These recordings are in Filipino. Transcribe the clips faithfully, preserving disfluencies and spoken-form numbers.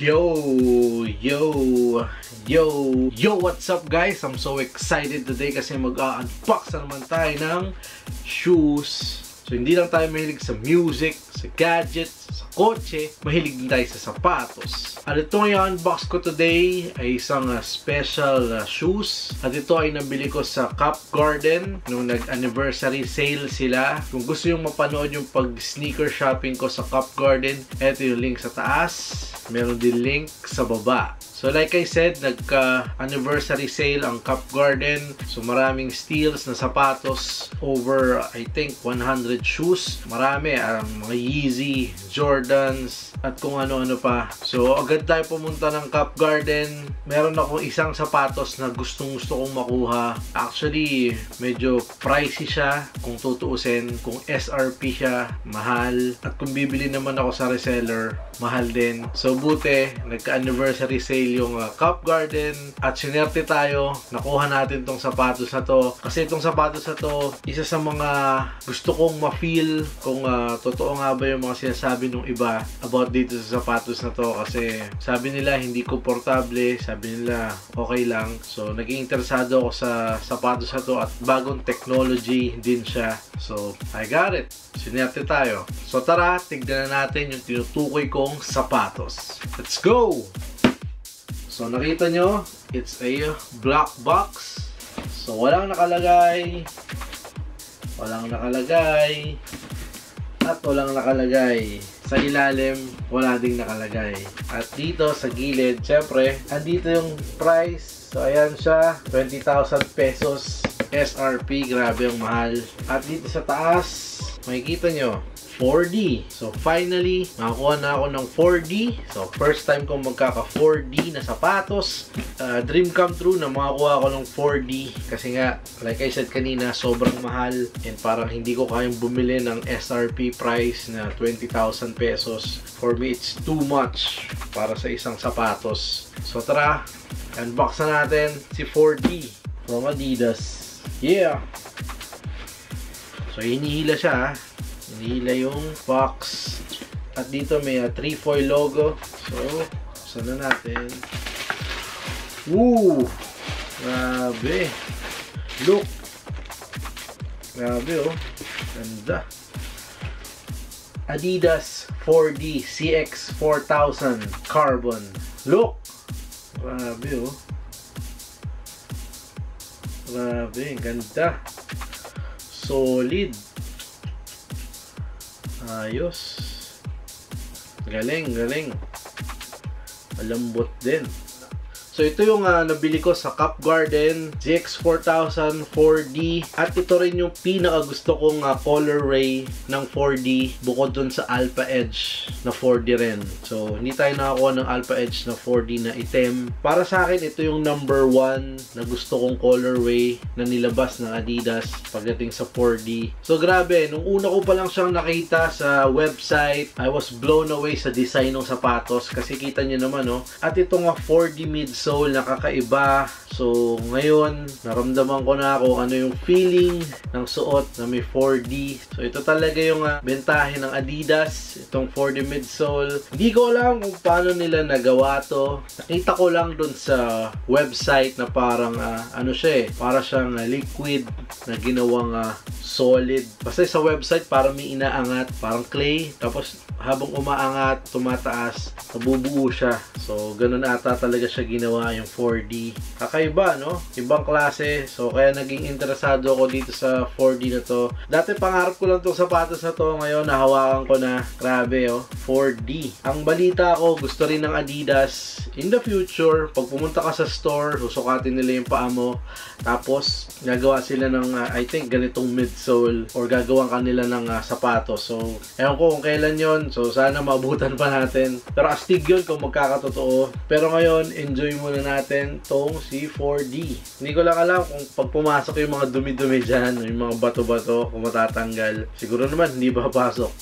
Yo, yo, yo, yo, what's up guys? I'm so excited today kasi mag-unbox na naman tayo ng shoes. So hindi lang tayo mahilig sa music, sa gadgets, sa kotse, mahilig din tayo sa sapatos. At ito yung unbox ko today ay isang uh, special uh, shoes. At ito ay nabili ko sa Cop Garden nung nag-anniversary sale sila. Kung gusto yung mapanood yung pag-sneaker shopping ko sa Cop Garden, ito yung link sa taas. Meron din link sa baba. So like I said, nagka-anniversary sale ang Cop Garden. So maraming steals na sapatos. Over, I think, one hundred shoes. Marami. Ang mga Yeezy, Jordans, at kung ano-ano pa. So agad tayo pumunta ng Cop Garden. Meron akong isang sapatos na gustong-gusto kong makuha. Actually, medyo pricey siya. Kung tutuusin, kung S R P siya, mahal. At kung bibili naman ako sa reseller, mahal din. So buti, nagka-anniversary sale yung uh, Cop Garden at sinerte tayo, nakuha natin tong sapatos na to kasi itong sapatos na to isa sa mga gusto kong ma-feel kung uh, totoo nga ba yung mga sinasabi ng iba about dito sa sapatos na to kasi sabi nila hindi komportable, sabi nila okay lang, so naging interesado ako sa sapatos na to at bagong technology din siya, so I got it, sinerte tayo. So tara, tignan na natin yung tinutukoy kong sapatos. Let's go! So nakita nyo, it's a black box. So walang nakalagay. Walang nakalagay. At walang nakalagay. Sa ilalim, wala ding nakalagay. At dito sa gilid, syempre, andito yung price. So ayan siya, twenty thousand pesos. S R P, grabe yung mahal. At dito sa taas, makikita nyo, four D. So finally, nakakuha na ako ng four D. So first time kong magkaka four D na sapatos. Uh, dream come true na makakuha ako ng four D. Kasi nga, like I said kanina, sobrang mahal. And parang hindi ko kayang bumili ng S R P price na twenty thousand pesos. For me, it's too much para sa isang sapatos. So tara, unbox na natin si four D from Adidas. Yeah! So hinihila siya, nila yung box at dito may uh, Tri-foil logo, so sana natin. Woo, grabe, look, grabe, oh ganda. Adidas four D Z X four thousand carbon, look, grabe, oh grabe, ganda, solid. Ayos. Galing, galing. Malambot din. So ito yung uh, nabili ko sa Cop Garden, Z X four thousand four D. At ito rin yung pinaka gusto kong uh, colorway ng four D bukod dun sa Alpha Edge na four D rin. So hindi tayo nakakuha ng Alpha Edge na four D na item. Para sa akin, ito yung number one na gusto kong colorway na nilabas ng Adidas pagdating sa four D. So grabe, nung una ko pa lang siyang nakita sa website, I was blown away sa design ng sapatos kasi kita niyo naman, no? At itong uh, four D midsole, nakakaiba. So ngayon, naramdaman ko na ako ano yung feeling ng suot na may four D. So ito talaga yung uh, bentahe ng Adidas, itong four D midsole. Hindi ko alam kung paano nila nagawa to. Nakita ko lang dun sa website na parang uh, ano siya eh, para siyang uh, liquid na ginawang uh, solid. Basta sa website parang may inaangat, parang clay. Tapos habang umaangat, tumataas, nabubuo siya. So ganun ata talaga siya ginawa yung four D. Kakaiba, no? Ibang klase. So kaya naging interesado ako dito sa four D na to. Dati pangarap ko lang tong sapatos na to. Ngayon nahawakan ko na. Grabe, oh. four D. Ang balita ko, gusto rin ng Adidas in the future, pag pumunta ka sa store, susukatin nila yung paa mo. Tapos gagawa sila ng uh, I think ganitong midsole or gagawan kanila ng uh, sapatos. So ewan ko kung kailan yon. So sana maabutan pa natin. Pero astig yun kung magkakatotoo. Pero ngayon, enjoy muna natin tong C four D. Hindi ko lang alam kung pag pumasok yung mga dumi-dumi dyan, yung mga bato-bato, kung matatanggal. Siguro naman, hindi ba pasok?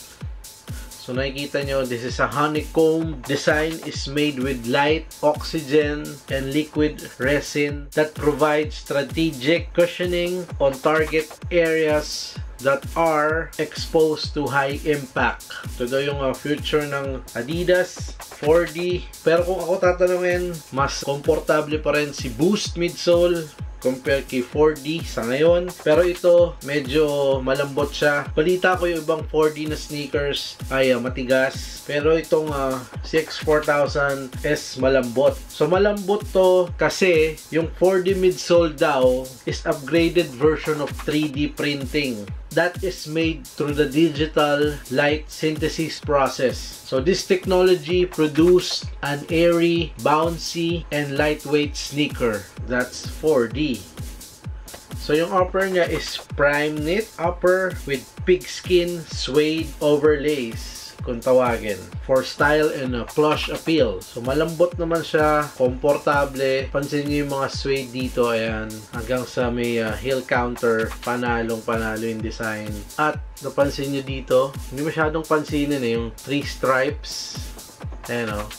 So nakikita nyo, this is a honeycomb. Design is made with light, oxygen, and liquid resin that provides strategic cushioning on target areas that are exposed to high impact. So, ito yung uh, future ng Adidas, four D. Pero kung ako tatanungin, mas komportable pa rin si Boost midsole compare kay four D sa ngayon. Pero ito, medyo malambot siya. Balita ko yung ibang four D na sneakers ay uh, matigas. Pero itong uh, Z X four thousand is malambot. So malambot to kasi yung four D midsole daw is upgraded version of three D printing that is made through the digital light synthesis process. So this technology produced an airy, bouncy, and lightweight sneaker. That's four D. So yung upper niya is prime knit upper with pigskin suede overlays, kung tawagin, for style and a plush appeal. So malambot naman siya, komportable. Pansin niyo yung mga suede dito, ayan, hanggang sa may uh, heel counter, panalong panalo yung design. At napansin niyo dito, hindi masyadong pansinin eh, yung three stripes. Ayan o. Oh.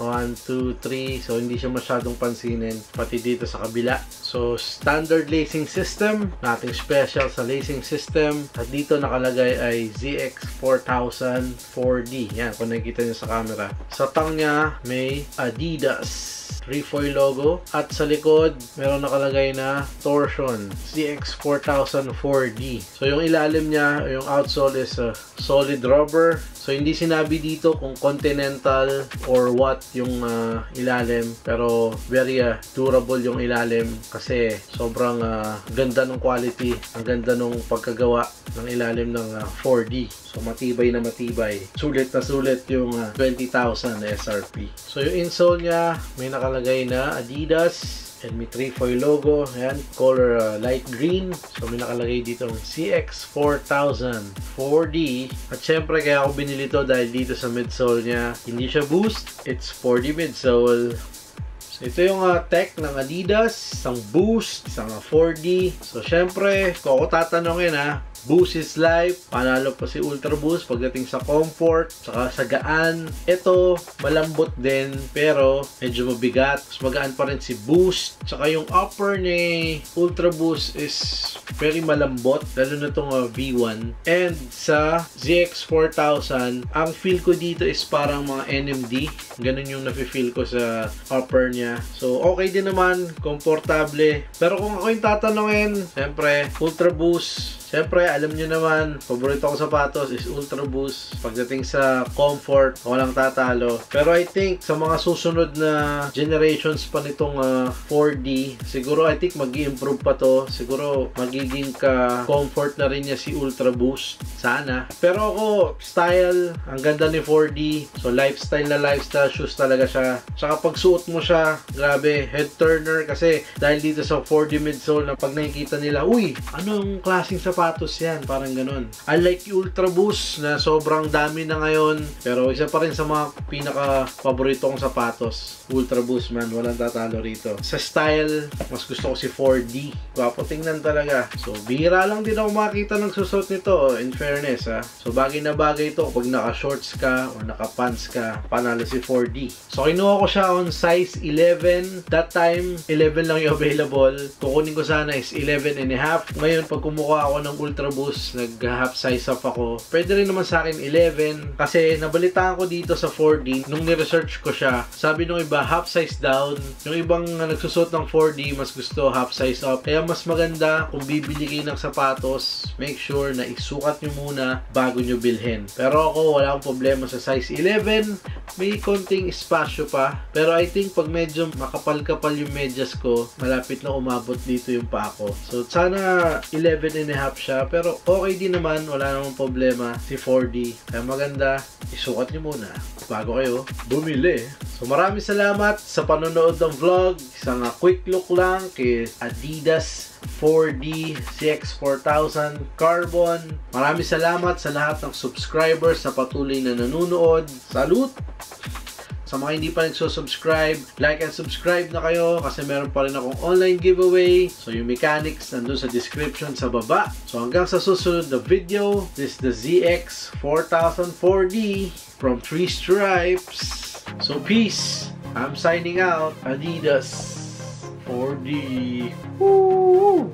one, two, three. So, hindi siya masyadong pansinin. Pati dito sa kabila. So, standard lacing system. Nothing special sa lacing system. At dito nakalagay ay Z X four thousand four D. Yan, kung nakikita nyo sa camera. Sa tang niya, may Adidas Tri-foil logo. At sa likod, meron nakalagay na torsion. Z X four thousand four D. So, yung ilalim niya, yung outsole is uh, solid rubber. So, hindi sinabi dito kung continental or what yung uh, ilalim. Pero, very uh, durable yung ilalim. Kasi, sobrang uh, ganda ng quality. Ang ganda ng pagkagawa ng ilalim ng uh, four D. So, matibay na matibay. Sulit na sulit yung uh, twenty thousand S R P. So, yung insole niya, may nakalagay na Adidas. And may Tri-foil logo. Ayan, color uh, light green. So, may nakalagay dito ang Z X four thousand four D. At syempre, kaya ako binili to dahil dito sa midsole niya. Hindi siya Boost. It's four D midsole. So, ito yung uh, tech ng Adidas. Isang Boost. Isang uh, four D. So, syempre, kung ako tatanungin ha, Boost is life. Panalo pa si Ultra Boost pagdating sa comfort, saka sa gaan. Ito, malambot din, pero medyo mabigat. Mas magaan pa rin si Boost. Saka yung upper ni Ultra Boost is very malambot, lalo na itong uh, V one. And sa Z X four thousand, ang feel ko dito is parang mga N M D. Ganun yung nafe-feel ko sa upper niya. So, okay din naman. Komportable. Pero kung ako yung tatanungin, siyempre, Ultra Boost. Siyempre, alam nyo naman, favorito ko sapatos is Ultra Boost. Pagdating sa comfort, walang tatalo. Pero I think, sa mga susunod na generations pa nitong uh, four D, siguro I think mag-i-improve pa to. Siguro, magiging ka-comfort na rin niya si Ultra Boost. Sana. Pero ako, style, ang ganda ni four D. So, lifestyle na lifestyle, shoes talaga siya. Tsaka pag suot mo siya, grabe, head turner. Kasi, dahil dito sa four D midsole, na pag nakikita nila, uy, anong klaseng sapatos? Sapatos yan, parang ganun. Unlike Ultra Boost na sobrang dami na ngayon, pero isa pa rin sa mga pinaka-paborito kong sapatos. Ultra Boost man, walang tatalo rito. Sa style, mas gusto ko si four D. Gwapo tingnan talaga. So, bihira lang din ako makita ng susot nito, in fairness ha. So, bagay na bagay ito pag naka-shorts ka o naka-pants ka, panalo si four D. So, kinuha ko siya on size eleven. That time, eleven lang yung available. Kukunin ko sana is eleven and a half. Ngayon, pag kumukuha ako ng Ultra Boost, nag-half size up ako. Pwede rin naman sa akin eleven kasi nabalitaan ko dito sa four D nung ni-research ko siya. Sabi nung iba half size down. Yung ibang nagsusot ng four D mas gusto half size up. Kaya mas maganda kung bibili kayo ng sapatos, make sure na isukat nyo muna bago nyo bilhin. Pero ako wala akong problema sa size eleven. May konting espasyo pa. Pero I think pag medyo makapal-kapal yung medyas ko, malapit na umabot dito yung pa ako. So sana eleven and a half siya, pero okay din naman, wala namang problema si four D. Kaya maganda, isukat niyo muna bago kayo bumili. So maraming salamat sa panonood ng vlog. Isang quick look lang kay Adidas four D Z X four thousand Carbon. Maraming salamat sa lahat ng subscribers na patuloy na nanonood. Salute! Sa mga hindi pa nagsusubscribe, like and subscribe na kayo kasi meron pa rin akong online giveaway. So yung mechanics nandun sa description sa baba. So hanggang sa susunod na video, this is the Z X four thousand four D from three stripes. So peace! I'm signing out. Adidas four D. Woo!